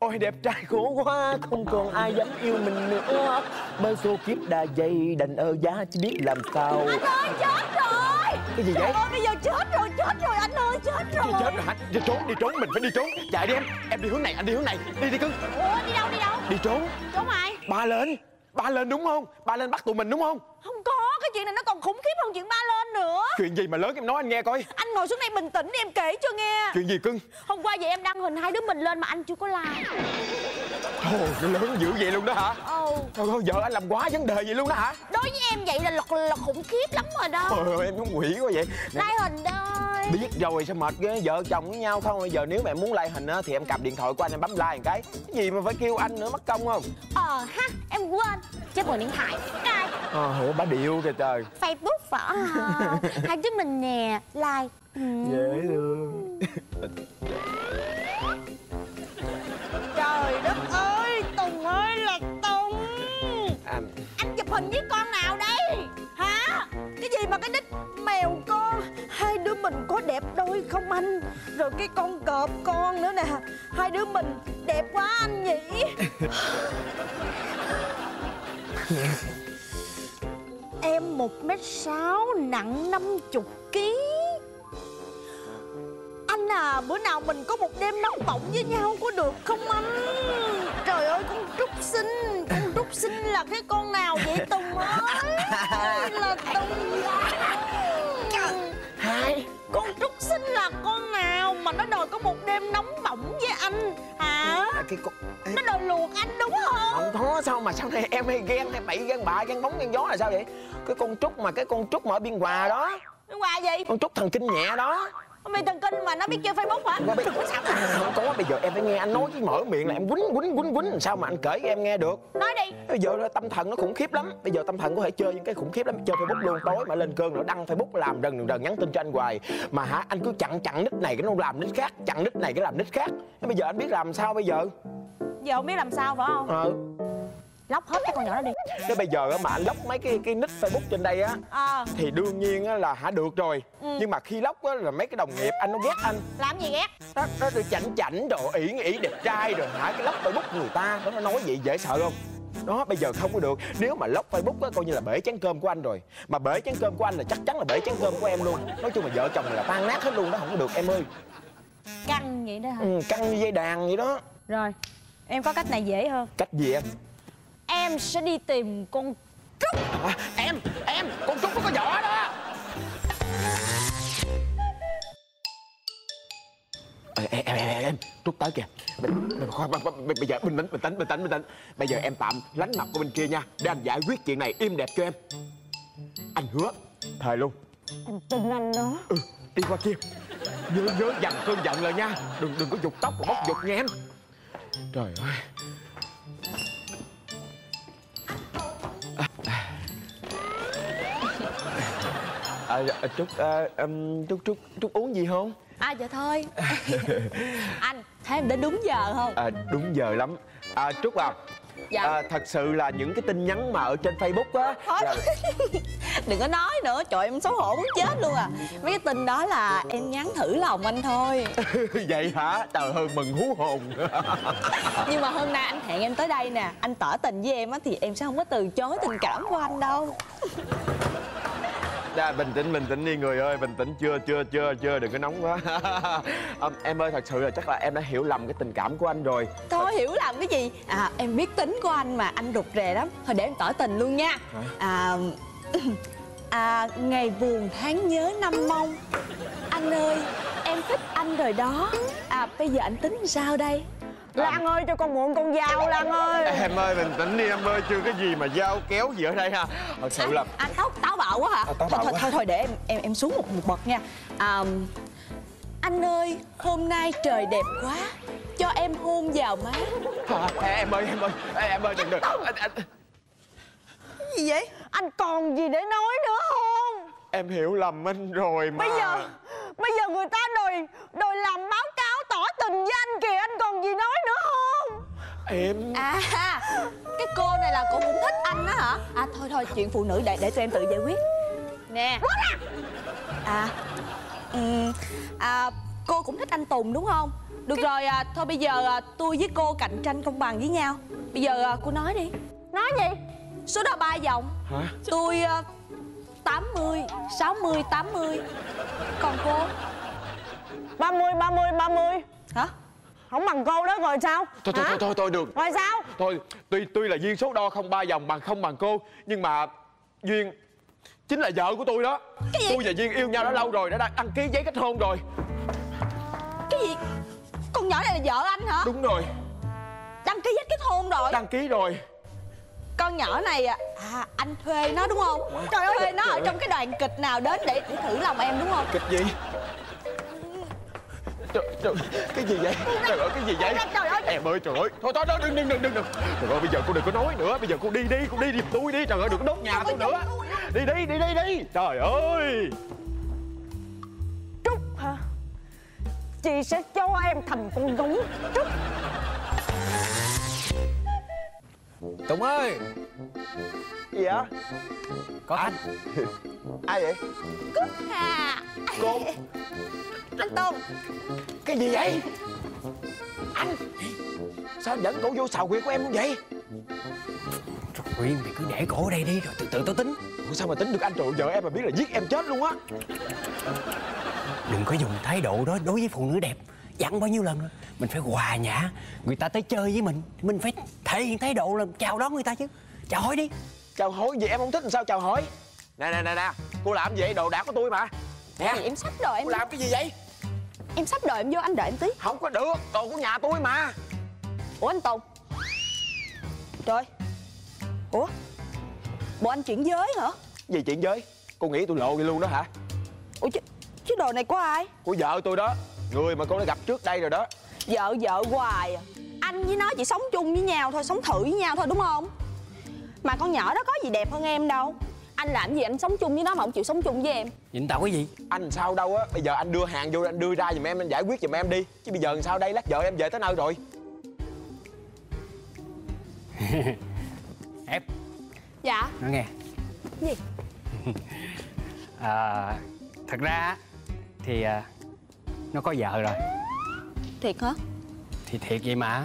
Ôi đẹp trai khổ quá, không còn ai dám yêu mình nữa. Bao số kiếp đã dày, đành ở giá chứ biết làm sao. Anh ơi chết rồi. Cái gì vậy? Ôi bây giờ chết rồi anh ơi, chết rồi. Gì chết rồi hả? Đi trốn, đi trốn, mình phải đi trốn. Chạy đi em đi hướng này, anh đi hướng này. Đi đi cưng. Ủa đi đâu, đi đâu? Đi trốn. Trốn ai? Ba lên. Ba lên đúng không? Ba lên bắt tụi mình đúng không? Không có, cái chuyện này nó còn khủng khiếp hơn chuyện ba lên nữa. Chuyện gì mà lớn em nói anh nghe coi. Anh ngồi xuống đây bình tĩnh đi em kể cho nghe. Chuyện gì cưng? Hôm qua vậy em đăng hình hai đứa mình lên mà anh chưa có like. Thôi nó lớn dữ vậy luôn đó hả? Ừ. Thôi vợ anh làm quá vấn đề vậy luôn đó hả? Đối với em vậy là khủng khiếp lắm rồi đó. Trời em cũng quỷ quá vậy. Like hình đây. Biết rồi sao mệt ghê, vợ chồng với nhau thôi. Giờ nếu mà em muốn like hình á thì em cầm điện thoại của anh em bấm like một cái. Cái gì mà phải kêu anh nữa mất công không? Ha em quên. Chết rồi điện thoại. Ủa bà điệu kìa trời. Facebook phở hai đứa mình nè, like. Dễ thương. Trời đất ơi, Tùng ơi là Tùng. Anh chụp hình với con nào đây? Hả? Cái gì mà cái đít mèo con? Hai đứa mình có đẹp đôi không anh? Rồi cái con cọp con nữa nè. Hai đứa mình đẹp quá anh nhỉ. Em 1m6, nặng 50kg. Anh à, bữa nào mình có một đêm nóng bỏng với nhau có được không anh? Trời ơi, con Trúc xinh. Con Trúc xinh là cái con nào vậy Tùng ơi? Là Tùng ơi. Hai. Con Trúc xinh là con nào mà nó đòi có một đêm nóng bỏng với anh hả? Cái con... Nó đòi luộc anh đúng không? Không có sao mà sau này em hay ghen, hay bậy ghen bạ, ghen bóng, ghen gió là sao vậy? Cái con Trúc mà cái con Trúc mà ở Biên Hòa đó. Biên Hòa gì? Con Trúc thần kinh nhẹ đó. Mày thần kinh mà nó biết chơi Facebook hả? Không biết. Sao mà? Không có, bây giờ em phải nghe anh nói chứ mở miệng là em quýnh làm sao mà anh kể em nghe được. Nói đi. Bây giờ tâm thần nó khủng khiếp lắm. Bây giờ tâm thần có thể chơi những cái khủng khiếp lắm. Chơi Facebook luôn, tối mà lên cơn nó đăng Facebook làm rần nhắn tin cho anh hoài. Mà hả anh cứ chặn nick này cái nó làm nick khác, chặn nick này cái làm nick khác. Bây giờ anh biết làm sao bây giờ? Giờ không biết làm sao phải không? Lóc hết cái con nhỏ đó đi. Thế bây giờ mà anh lóc mấy cái nick Facebook trên đây á thì đương nhiên á là hả được rồi. Nhưng mà khi lóc á là mấy cái đồng nghiệp anh nó ghét anh. Làm gì ghét? Nó được chảnh rồi ỷ đẹp trai rồi hả cái lóc Facebook người ta nó nói vậy dễ sợ không? Đó bây giờ không có được. Nếu mà lóc Facebook á coi như là bể chén cơm của anh rồi. Mà bể chén cơm của anh là chắc chắn là bể chén cơm của em luôn. Nói chung là vợ chồng là tan nát hết luôn đó, không có được em ơi. Căng vậy đó hả? Căng như dây đàn vậy đó. Rồi em có cách này dễ hơn. Cách gì em? Em sẽ đi tìm con Trúc. Em con Trúc nó có vỏ đó. Em Trúc tới kìa. Bây giờ bình tĩnh. Bây giờ em tạm lánh mặt của bên kia nha, để anh giải quyết chuyện này im đẹp cho em. Anh hứa thề luôn. Em tin anh đó. Đi qua kia. Nhớ dằn cơn giận lại nha. Đừng có giục tóc mà bóc giục nha em. Trời ơi. Trúc uống gì không? Dạ thôi. Anh thấy em đến đúng giờ không? Đúng giờ lắm. Trúc à. Dạ. Thật sự là những cái tin nhắn mà ở trên Facebook á là... Đừng có nói nữa, trời em xấu hổ muốn chết luôn à. Mấy cái tin đó là em nhắn thử lòng anh thôi. Vậy hả? Trời ơi mừng hú hồn. Nhưng mà hôm nay anh hẹn em tới đây nè, anh tỏ tình với em á thì em sẽ không có từ chối tình cảm của anh đâu. Đã, bình tĩnh đi người ơi, bình tĩnh chưa, đừng có nóng quá. Em ơi thật sự là chắc là em đã hiểu lầm cái tình cảm của anh rồi. Thôi hiểu lầm cái gì, em biết tính của anh mà, anh rụt rè lắm. Thôi để em tỏ tình luôn nha. Ngày buồn tháng nhớ năm mong. Anh ơi, em thích anh rồi đó. Bây giờ anh tính sao đây? Lan ơi cho con mượn con dao Lan ơi. Em ơi bình tĩnh đi em ơi, chưa cái gì mà dao kéo gì ở đây ha. Thật sự là anh táo bạo quá hả? Thôi để em xuống một bậc nha. Anh ơi hôm nay trời đẹp quá, cho em hôn vào má. Em ơi đừng. Cái gì vậy? Anh còn gì để nói nữa không? Em hiểu lầm anh rồi mà. Bây giờ người ta đòi làm báo cáo tỏ tình với anh kìa, anh còn gì nói nữa không? Em... cái cô này là cô cũng thích anh đó hả? Thôi chuyện phụ nữ để tụi em tự giải quyết. Nè. Cô cũng thích anh Tùng đúng không? Được rồi, thôi bây giờ tôi với cô cạnh tranh công bằng với nhau. Bây giờ cô nói đi. Nói gì? Số đó 3 vòng. Hả? Tôi 80, 60, 80. Còn cô? 30, 30, 30. Hả? Không bằng cô đó rồi sao? Thôi thôi, thôi được. Rồi sao? Thôi, tuy là Duyên số đo không 3 vòng bằng không bằng cô, nhưng mà Duyên chính là vợ của tôi đó. Tôi và Duyên yêu nhau đã lâu rồi, đã đăng ký giấy kết hôn rồi. Cái gì? Con nhỏ này là vợ anh hả? Đúng rồi. Đăng ký giấy kết hôn rồi? Đăng ký rồi. Con nhỏ này anh thuê nó đúng không? Trời ơi, thuê nó ở trong cái đoàn kịch nào đến để thử lòng em đúng không? Kịch gì? Trời, cái gì vậy? Trời ơi, cái gì vậy? Trời ơi, em ơi, trời ơi. Thôi thôi, đừng. Trời ơi, bây giờ cô đừng có nói nữa. Bây giờ cô đi, cô đi giùm tôi đi. Trời ơi, đừng có đốt nhà tôi nữa. Đi. Trời ơi. Trúc hả? Chị sẽ cho em thành con gấu Trúc. Tùng ơi. Gì vậy? Có anh. Ai vậy? Cúc Hà. Cô. Anh Tùng. Cái gì vậy? Anh. Sao anh dẫn cổ vô xào quyệt của em không vậy? Trời, quyệt thì cứ để cổ ở đây đi rồi từ từ tao tính. Ủa sao mà tính được anh? Trời, vợ em mà biết là giết em chết luôn á. Đừng có dùng thái độ đó đối với phụ nữ đẹp. Dặn bao nhiêu lần rồi. Mình phải hòa nhã. Người ta tới chơi với mình, mình phải thể hiện thái độ là chào đón người ta chứ. Chào hỏi đi. Chào hỏi gì? Em không thích làm sao chào hỏi. Nè, cô làm gì vậy? Đồ đạc của tôi mà. Nè, em sắp đồ em. Cô làm cái gì vậy? Em sắp đồ em vô, anh đợi em tí. Không có được, đồ của nhà tôi mà. Ủa anh Tùng. Trời. Ủa, bộ anh chuyển giới hả? Gì chuyển giới? Cô nghĩ tôi lộ vậy luôn đó hả? Ủa chứ đồ này của ai? Của vợ tôi đó. Người mà cô đã gặp trước đây rồi đó. Vợ hoài à. Anh với nó chỉ sống chung với nhau thôi, sống thử với nhau thôi đúng không? Mà con nhỏ đó có gì đẹp hơn em đâu. Anh làm gì anh sống chung với nó mà không chịu sống chung với em? Nhìn tao cái gì? Anh sao đâu á. Bây giờ anh đưa hàng vô, anh đưa ra giùm em, anh giải quyết giùm em đi. Chứ bây giờ làm sao đây, lát vợ em về tới nơi rồi. Ép. Dạ. Nói nghe. Gì? Thật ra thì nó có vợ rồi. Thiệt hả? Thì thiệt vậy mà.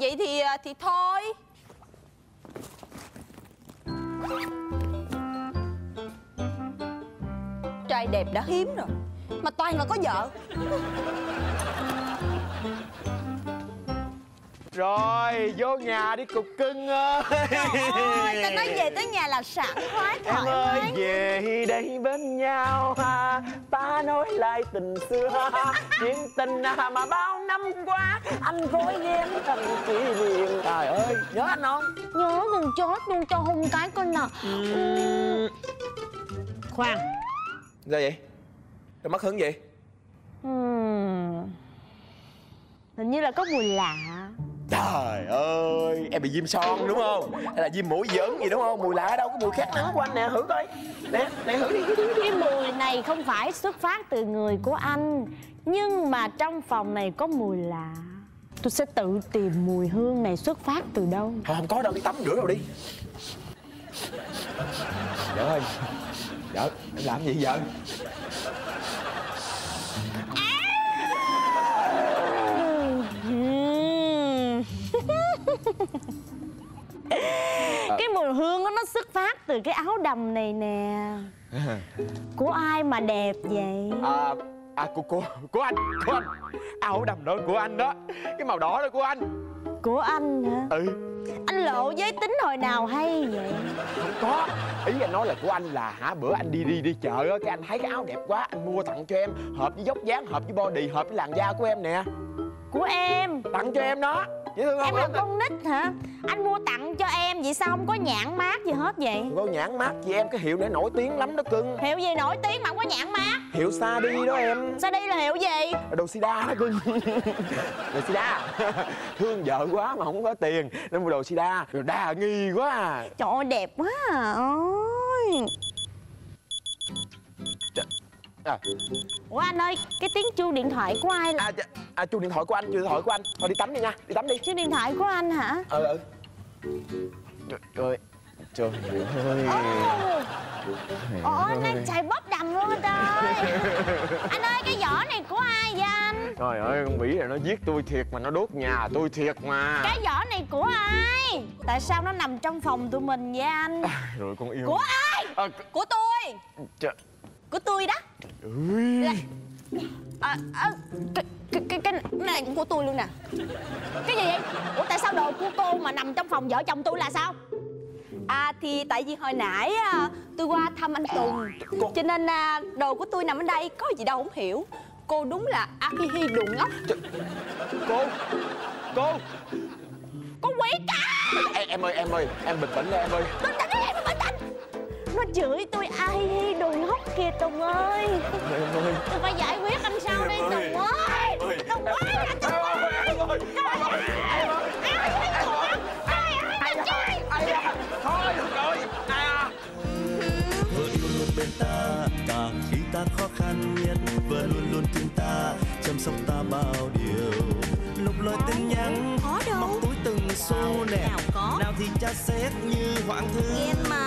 Vậy thì thôi. Trai đẹp đã hiếm rồi mà toàn là có vợ. Rồi vô nhà đi cục cưng ơi. Trời ơi, ta nói về tới nhà là sảng khoái thoải mái. Em ơi, về đây bên nhau ha, ta nói lại tình xưa. Chuyện tình mà bao năm qua anh vối ghen thành kỷ niệm. Trời ơi, nhớ anh không? Nhớ gần chót luôn, cho hôn cái coi nè. Khoan. Sao vậy? Tao mất hứng vậy? Hình như là có mùi lạ. Trời ơi, em bị diêm son đúng không? Hay là diêm mũi giỡn gì đúng không? Mùi lạ đâu, có mùi khác nữa của anh nè, thử coi. Nè, thử đi. Cái mùi này không phải xuất phát từ người của anh. Nhưng mà trong phòng này có mùi lạ. Tôi sẽ tự tìm mùi hương này xuất phát từ đâu. Thôi không có đâu, đi tắm rửa đâu đi. Vợ ơi, vợ, em làm gì vậy? Cái mùi hương đó, nó xuất phát từ cái áo đầm này nè. Của ai mà đẹp vậy? Của anh. Áo đầm đó của anh đó. Cái màu đỏ đó của anh. Của anh hả? Ừ. Anh lộ giới tính hồi nào hay vậy? Không có. Ý anh nói là của anh là hả, bữa anh đi chợ á, cái anh thấy cái áo đẹp quá, anh mua tặng cho em. Hợp với vóc dáng, hợp với body, hợp với làn da của em nè. Của em? Tặng cho em đó. Em là con nít hả? Anh mua tặng cho em, vậy sao không có nhãn mác gì hết vậy? Không có nhãn mác gì em, cái hiệu này nổi tiếng lắm đó cưng. Hiệu gì nổi tiếng mà không có nhãn mác? Hiệu Sa Đi đó em. Sa Đi là hiệu gì? Đồ sida đó cưng. Đồ sida. Thương vợ quá mà không có tiền nên mua đồ sida. Đồ đa nghi quá à. Trời ơi, đẹp quá à. Ôi. Ủa anh ơi, cái tiếng chuông điện thoại của ai là... chuông điện thoại của anh, thôi đi tắm đi nha, đi tắm đi. Chuông điện thoại của anh hả? Ừ. Trời ơi, Trời ơi. Ôi, đang chạy bóp đầm luôn anh ơi. Anh ơi, cái giỏ này của ai vậy anh? Trời ơi, con Mỹ này nó giết tôi thiệt mà, nó đốt nhà tôi thiệt mà. Cái giỏ này của ai? Tại sao nó nằm trong phòng tụi mình vậy anh? Rồi con yêu. Của ai? À, của tôi. Trời. Của tôi đó. Trời ơi. Cái này cũng của tôi luôn nè. Cái gì vậy? Ủa tại sao đồ của cô mà nằm trong phòng vợ chồng tôi là sao? À thì tại vì hồi nãy tôi qua thăm anh Tùng cô... Cho nên đồ của tôi nằm ở đây. Có gì đâu không hiểu. Cô đúng là Akihi đụng ngốc. Cô quỷ cả. Em ơi, em bình tĩnh đi em ơi. Bình tĩnh đi em, bình tĩnh. Nó chửi tôi Akihi đụng ngốc kìa Tùng ơi. Tôi phải giải quyết anh sau đây Tùng ơi. Tùng ơi là Tùng ơi. Thôi được rồi. Vợ luôn luôn bên ta, và khi ta khó khăn nhất vợ luôn luôn thương ta, chăm sóc ta bao điều. Lục lọi tin nhắn, móc túi từng xu nè. Nào thì cha xét như hoạn thư. Em mà.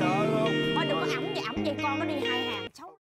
Thôi đừng có ẩm vậy con, nó đi hai hàng xấu.